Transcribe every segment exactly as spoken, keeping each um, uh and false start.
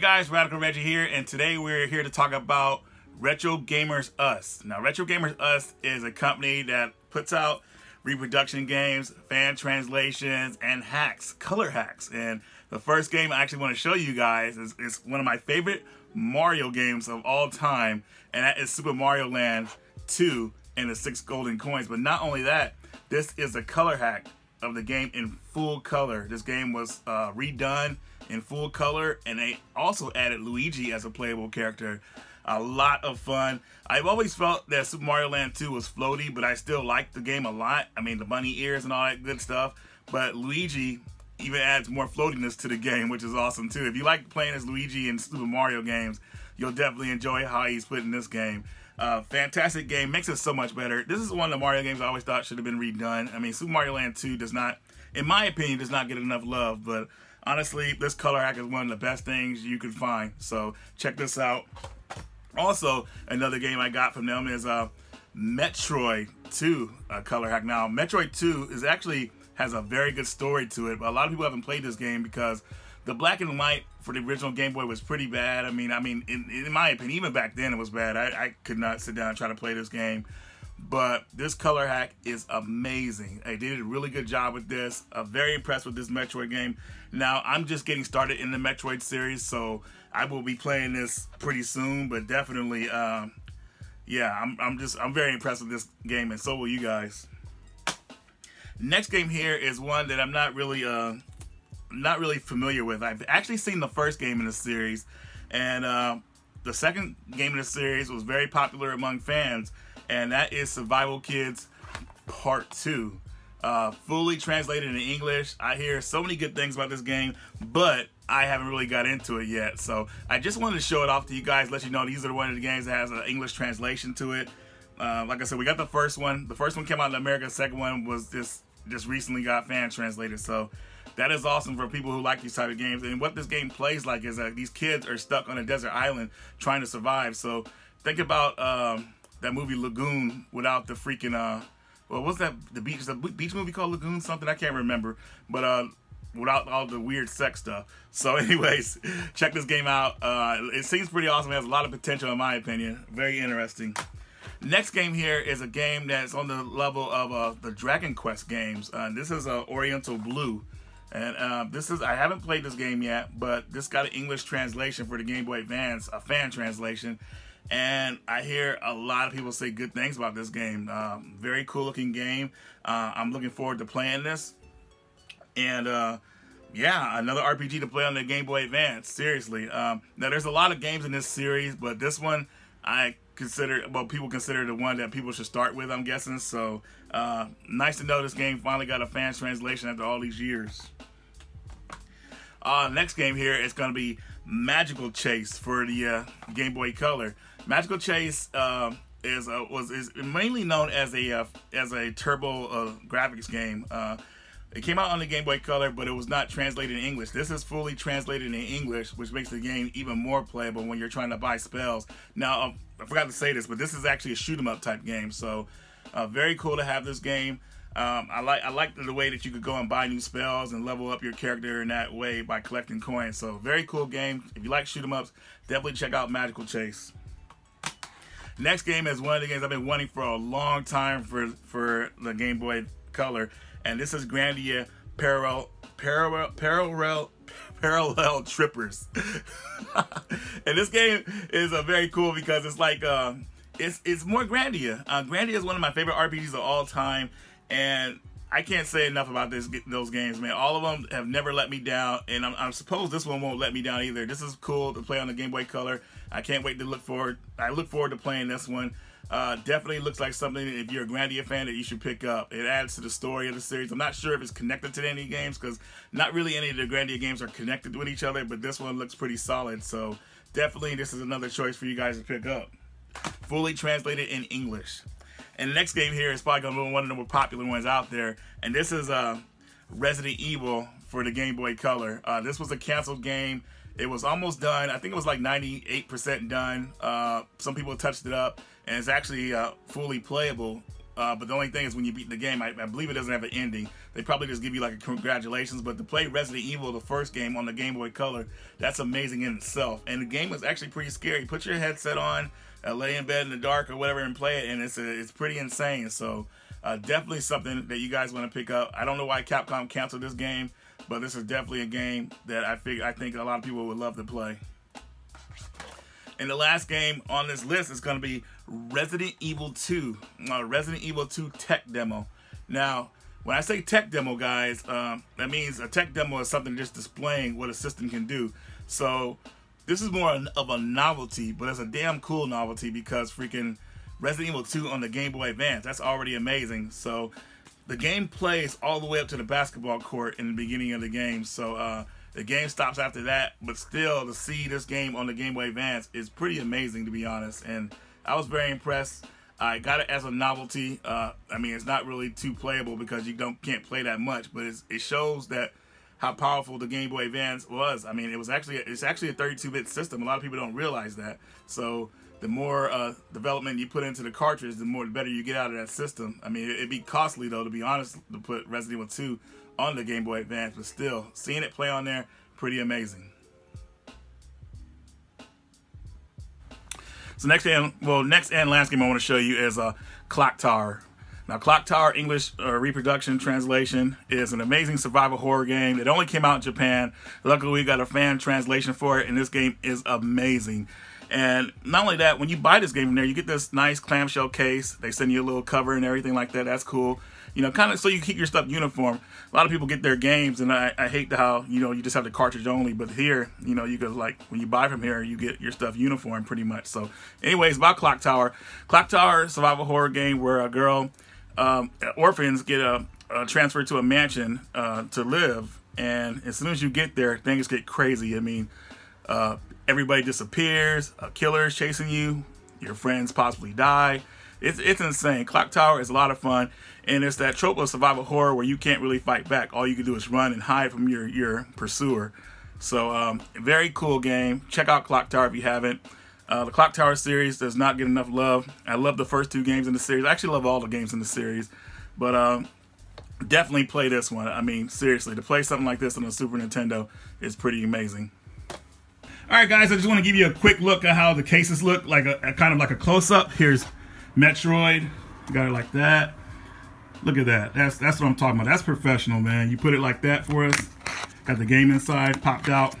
Hey guys, Radical Reggie here, and today we're here to talk about Retro Gamers Us. Now, Retro Gamers Us is a company that puts out reproduction games, fan translations, and hacks, color hacks. And the first game I actually want to show you guys is, is one of my favorite Mario games of all time, and that is Super Mario Land two and the Six Golden Coins. But not only that, this is a color hack of the game in full color. This game was uh, redone in full color, and they also added Luigi as a playable character. A lot of fun. I've always felt that Super Mario Land two was floaty, but I still liked the game a lot. I mean, the bunny ears and all that good stuff, but Luigi even adds more floatiness to the game, which is awesome too. If you like playing as Luigi in Super Mario games, you'll definitely enjoy how he's put in this game. Uh, fantastic game, makes it so much better. This is one of the Mario games I always thought should have been redone. I mean, Super Mario Land two does not, in my opinion, does not get enough love, but honestly, this color hack is one of the best things you can find. So check this out. Also, another game I got from them is uh, Metroid two, a color hack. Now, Metroid two is actually has a very good story to it, but a lot of people haven't played this game because the black and white for the original Game Boy was pretty bad. I mean, I mean, in, in my opinion, even back then it was bad. I, I could not sit down and try to play this game. But this color hack is amazing. They did a really good job with this. I'm very impressed with this Metroid game. Now, I'm just getting started in the Metroid series, so I will be playing this pretty soon. But definitely, um, yeah, I'm, I'm just I'm very impressed with this game, and so will you guys. Next game here is one that I'm not really uh, not really familiar with. I've actually seen the first game in the series, and uh, the second game in the series was very popular among fans. And that is Survival Kids Part two. Uh, fully translated into English. I hear so many good things about this game, but I haven't really got into it yet. So I just wanted to show it off to you guys, let you know these are one of the games that has an English translation to it. Uh, like I said, we got the first one. The first one came out in America. The second one was just, just recently got fan translated. So that is awesome for people who like these type of games. And what this game plays like is that these kids are stuck on a desert island trying to survive. So think about... Um, that movie Lagoon without the freaking, uh, well, what's that, the beach, the beach movie called Lagoon something? I can't remember, but uh, without all the weird sex stuff. So anyways, check this game out. Uh, it seems pretty awesome. It has a lot of potential in my opinion. Very interesting. Next game here is a game that's on the level of uh, the Dragon Quest games. Uh, this is uh, Oriental Blue. And uh, this is, I haven't played this game yet, but this got an English translation for the Game Boy Advance, a fan translation. And I hear a lot of people say good things about this game. Um, very cool looking game. Uh, I'm looking forward to playing this. And uh, yeah, another R P G to play on the Game Boy Advance, seriously. Um, now there's a lot of games in this series, but this one I consider, well, people consider the one that people should start with, I'm guessing. So uh, nice to know this game finally got a fan translation after all these years. Uh, next game here is going to be Magical Chase for the uh, Game Boy Color. Magical Chase uh, is a, was is mainly known as a uh, as a turbo uh, graphics game. Uh, it came out on the Game Boy Color, but it was not translated in English. This is fully translated in English, which makes the game even more playable when you're trying to buy spells. Now, uh, I forgot to say this, but this is actually a shoot 'em up type game, so uh, very cool to have this game. Um, I like I like the way that you could go and buy new spells and level up your character in that way by collecting coins. So very cool game. If you like shoot 'em ups, definitely check out Magical Chase. Next game is one of the games I've been wanting for a long time for for the Game Boy Color, and this is Grandia Parallel Parallel Parallel Parallel Trippers. And this game is a very cool because it's like uh, it's it's more Grandia. Uh, Grandia is one of my favorite R P Gs of all time. And I can't say enough about this, those games, man. All of them have never let me down, and I'm, I'm supposed this one won't let me down either. This is cool to play on the Game Boy Color. I can't wait to look forward. I look forward to playing this one. Uh, definitely looks like something, if you're a Grandia fan, that you should pick up. It adds to the story of the series. I'm not sure if it's connected to any games, because not really any of the Grandia games are connected with each other, but this one looks pretty solid. So definitely this is another choice for you guys to pick up. Fully translated in English. And the next game here is probably going to be one of the more popular ones out there. And this is uh, Resident Evil for the Game Boy Color. Uh, this was a canceled game. It was almost done. I think it was like ninety-eight percent done. Uh, some people touched it up. And it's actually uh, fully playable Uh, but the only thing is when you beat the game, I, I believe it doesn't have an ending. They probably just give you like a congratulations. But to play Resident Evil, the first game on the Game Boy Color, that's amazing in itself. And the game was actually pretty scary. Put your headset on, uh, lay in bed in the dark or whatever and play it. And it's, a, it's pretty insane. So uh, definitely something that you guys want to pick up. I don't know why Capcom canceled this game, but this is definitely a game that I, fig I think a lot of people would love to play. And the last game on this list is going to be Resident Evil two, uh, Resident Evil two Tech Demo. Now, when I say tech demo, guys, um, that means a tech demo is something just displaying what a system can do. So this is more of a novelty, but it's a damn cool novelty because freaking Resident Evil two on the Game Boy Advance, that's already amazing. So the game plays all the way up to the basketball court in the beginning of the game. So, uh, the game stops after that, but still to see this game on the Game Boy Advance is pretty amazing, to be honest. And I was very impressed. I got it as a novelty. Uh, I mean, it's not really too playable because you don't can't play that much, but it's, it shows that how powerful the Game Boy Advance was. I mean, it was actually it's actually a thirty-two bit system. A lot of people don't realize that. So the more uh, development you put into the cartridge, the more the better you get out of that system. I mean, it'd be costly though, to be honest, to put Resident Evil two on the Game Boy Advance, but still seeing it play on there, pretty amazing. So next and well, next and last game I want to show you is a uh, Clock Tower. Now, Clock Tower English uh, reproduction translation is an amazing survival horror game. It only came out in Japan. Luckily, we got a fan translation for it, and this game is amazing. And not only that, when you buy this game from there, you get this nice clamshell case. They send you a little cover and everything like that. That's cool. You know, kind of so you keep your stuff uniform. A lot of people get their games, and I, I hate how, you know, you just have the cartridge only. But here, you know, you could, like, when you buy from here, you get your stuff uniform pretty much. So, anyways, about Clock Tower. Clock Tower, survival horror game where a girl, um, orphans get a, a transferred to a mansion uh, to live. And as soon as you get there, things get crazy. I mean, uh, everybody disappears, a killer is chasing you, your friends possibly die. It's, it's insane. Clock Tower is a lot of fun, and it's that trope of survival horror where you can't really fight back. All you can do is run and hide from your, your pursuer. So, um, very cool game. Check out Clock Tower if you haven't. Uh, the Clock Tower series does not get enough love. I love the first two games in the series. I actually love all the games in the series, but um, definitely play this one. I mean, seriously, to play something like this on a Super Nintendo is pretty amazing. All right, guys, I just want to give you a quick look at how the cases look, like a, a kind of like a close-up. Here's Metroid. Got it like that. Look at that. That's that's what I'm talking about. That's professional, man. You put it like that for us. Got the game inside, popped out.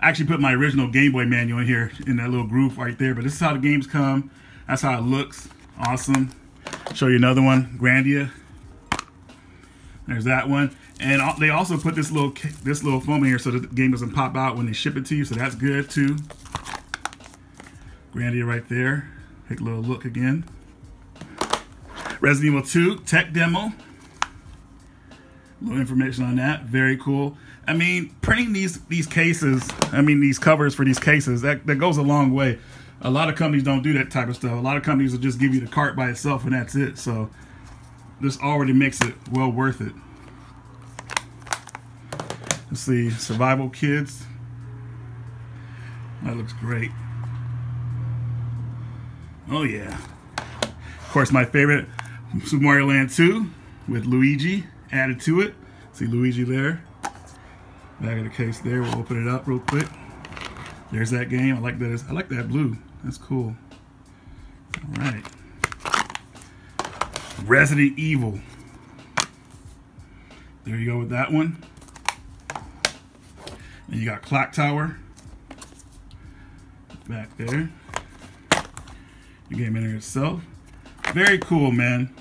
I actually put my original Game Boy manual in here in that little groove right there. But this is how the games come. That's how it looks. Awesome. Show you another one, Grandia. There's that one. And they also put this little this little foam in here so the game doesn't pop out when they ship it to you. So that's good too. Grandia right there. Take a little look again. Resident Evil two Tech Demo. A little information on that. Very cool. I mean, printing these these cases. I mean, these covers for these cases. That that goes a long way. A lot of companies don't do that type of stuff. A lot of companies will just give you the cart by itself and that's it. So this already makes it well worth it. Let's see, Survival Kids. That looks great. Oh yeah. Of course, my favorite, Super Mario Land two with Luigi added to it. See Luigi there. Back of the case there. We'll open it up real quick. There's that game. I like that. I like that blue. That's cool. All right. Resident Evil. There you go with that one. And you got Clock Tower back there. The game in there itself. Very cool, man.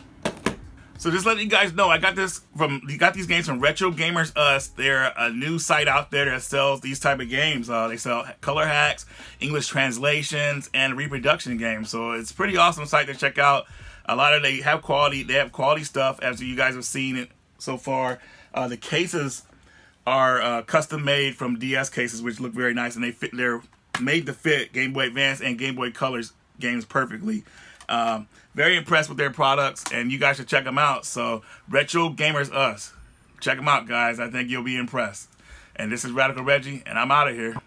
So just letting you guys know, I got this from you got these games from Retro Gamers Us. They're a new site out there that sells these type of games. Uh, they sell color hacks, English translations, and reproduction games. So it's a pretty awesome site to check out. A lot of they have quality. They have quality stuff, as you guys have seen it so far. Uh, the cases are uh, custom made from D S cases, which look very nice, and they fit. They're made to fit Game Boy Advance and Game Boy Colors games perfectly. Um, very impressed with their products, and you guys should check them out. So Retro Gamers Us, check them out, guys. I think you'll be impressed. And this is Radical Reggie, and I'm out of here.